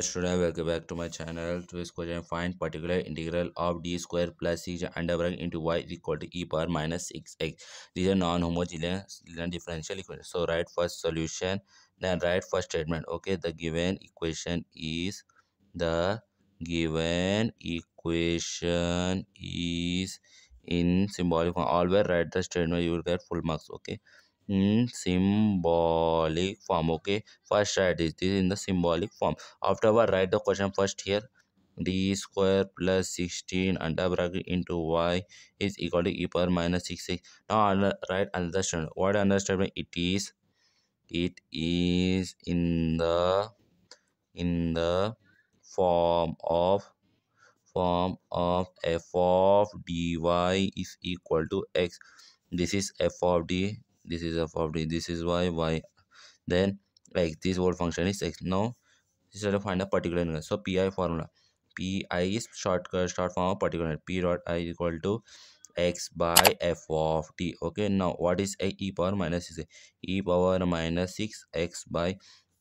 Hello students, welcome back to my channel. Today's question: find particular integral of d square plus 6 under bracket into y is equal to e power minus 6x. These are non-homogeneous differential equations. So write first solution, then write first statement. Okay, the given equation is in symbolic form. Always write the statement, you will get full marks. Okay. In symbolic form. Okay, first write this in the symbolic form. Afterward write the question first here. D square plus 16 under bracket into y is equal to e power minus 6x. Now write another statement. What another statement? It is in the form of f of dy is equal to x. This is f of d, this is f of d, this is y, then x. This whole function is x. Now this is to find a particular integral. So pi formula, pi is short form of particular integral. P dot I is equal to x by f of t. Okay, now what is a e power minus 6? E power minus 6 x by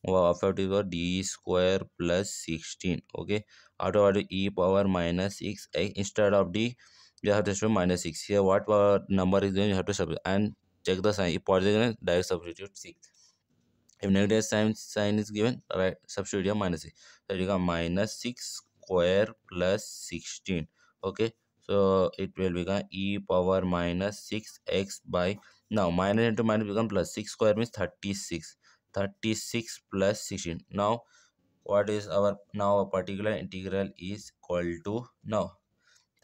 f of t, d square plus 16. Okay, after e power minus 6 x, instead of d you have to show minus 6. Here what number is there, you have to substitute and check the sign. If positive sign, direct substitute 6. If negative sign is given, right, substitute your minus 6. So you got minus 6 square plus 16. Okay, so it will become e power minus 6x by, now minus into minus become plus, 6 square means 36. 36 plus 16. Now what is our, now a particular integral is equal to, now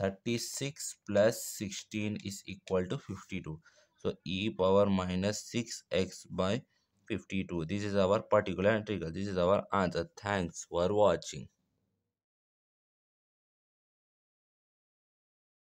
36 plus 16 is equal to 52. So e power minus 6x by 52. This is our particular integral. This is our answer. Thanks for watching.